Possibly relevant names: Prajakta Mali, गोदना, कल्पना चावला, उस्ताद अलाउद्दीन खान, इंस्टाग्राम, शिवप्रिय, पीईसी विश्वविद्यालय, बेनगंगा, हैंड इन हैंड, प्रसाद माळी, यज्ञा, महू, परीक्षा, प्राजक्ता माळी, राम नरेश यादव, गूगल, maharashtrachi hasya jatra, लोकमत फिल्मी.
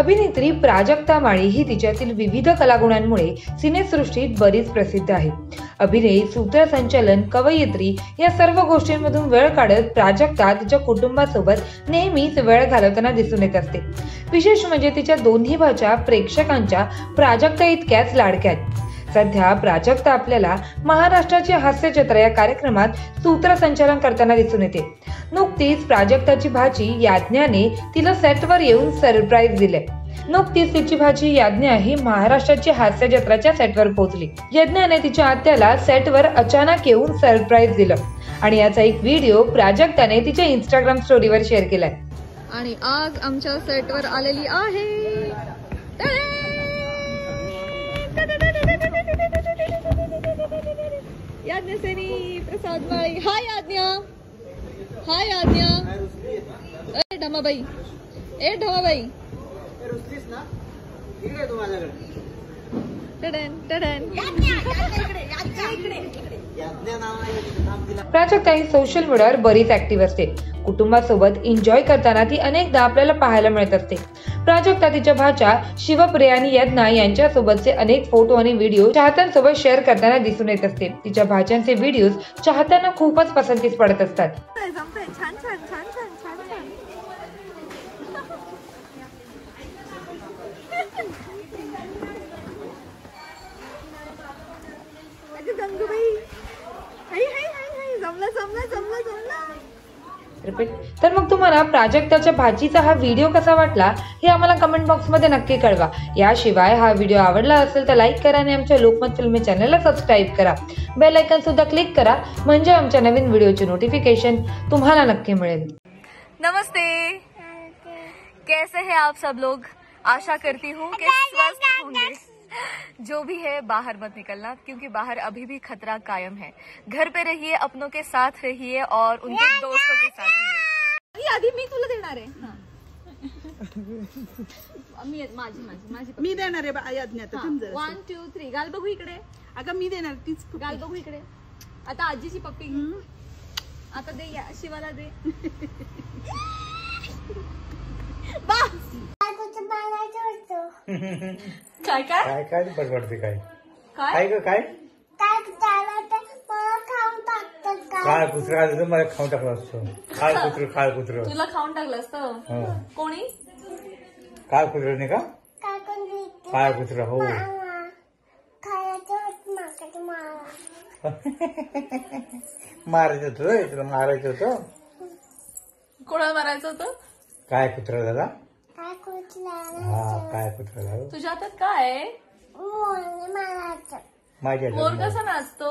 अभिनेत्री प्राजक्ता माळी ही तिच्यातील विविध कलागुणांमुळे सिनेसृष्टीत बरीच प्रसिद्ध आहे। अभिनय, सूत्रसंचालन, कवयित्री या सर्व गोष्टींमधून वेळ काढत प्राजक्ता तिच्या कुटुंबासोबत नेहमीच वेळ घालवताना दिसून येत असते। विशेष म्हणजे तिच्या दोन्ही भाषा प्रेक्षकांच्या प्राजक्ता इतक्याच लाडक्या आहेत। सध्या प्राजक्ता आपल्याला महाराष्ट्राची हास्यचित्र या कार्यक्रमात सूत्रसंचालन करताना दिसून येते। नुकतीच प्राजक्ताची भाची यज्ञाने तिला सेटवर येऊन सरप्राईज दिले। नुकतीच तिची भाची यज्ञा ही महाराष्ट्राची हास्य जत्राच्या सेटवर पोहोचली। यज्ञाने तिच्या आत्याला सेटवर अचानक येऊन सरप्राईज दिलं आणि याचा एक व्हिडिओ प्राजक्ताने तिच्या इंस्टाग्राम स्टोरीवर शेअर केलाय। आणि आज आमच्या सेटवर आलेली आहे प्रसाद माळी। हाय यज्ञा, हाय यज्ञा। अरे ढमाबाई, ए ढमाबाई ना प्राजक्ता ही सोशल मीडियावर बरीच ऍक्टिव्ह असते। कुटुंबासोबत एन्जॉय करताना ती अनेकदा आपल्याला पाहायला मिळत असते। प्राजक्ता तिच्या भाच्या शिवप्रिय आणि यज्ञा यांच्यासोबतचे अनेक फोटो आणि व्हिडिओ चाहत्यांसोबत शेअर करताना दिसून येत असते। तिच्या भाच्यांचे व्हिडिओ चाहत्यांना खूपच पसंतीस पडत असतात। तर मग तुम्हाला प्राजक्ताच्या भाचीचा हा व्हिडिओ कसा वाटला हे आम्हाला कमेंट बॉक्स मध्ये नक्की कळवा। याशिवाय हा व्हिडिओ आवडला असेल तर लाईक करा आणि आमच्या लोकमत फिल्मी चॅनलला सबस्क्राईब करा। बेल आयकॉन सुद्धा क्लिक करा म्हणजे आमच्या नवीन व्हिडिओचे नोटिफिकेशन तुम्हाला नक्की मिळेल। नमस्ते, कैसे हैं आप सब लोग? आशा करती हूँ कि स्वस्थ होंगे। जो भी है बाहर मत निकलना क्योंकि बाहर अभी भी खतरा कायम है। घर पे रहिए, अपनों के साथ रहिए और उनके दोस्तों के साथ रहिए। आधी मी तुला देणार आहे। 1 2 3 गाल बघू इकडे। अगं मी देणार तीच गाल बघू इकडे। आता आजीची पप्पी आता दे शिवाला दे। काय काय काय बडबडते काय काय काय काय काय कुत्र मला खाऊन टाकलं असतं। काळ कुत्र तुला खाऊन टाकलं असतं कोणी? काळ कुत्र नाही का? काळ कुत्र हो मारायचं होतं तुला। मारायचं होतं? कोणाला मारायचं होतं? काय कुत्र दादा तुझ्या हातात काय? मोर कसा नाचतो?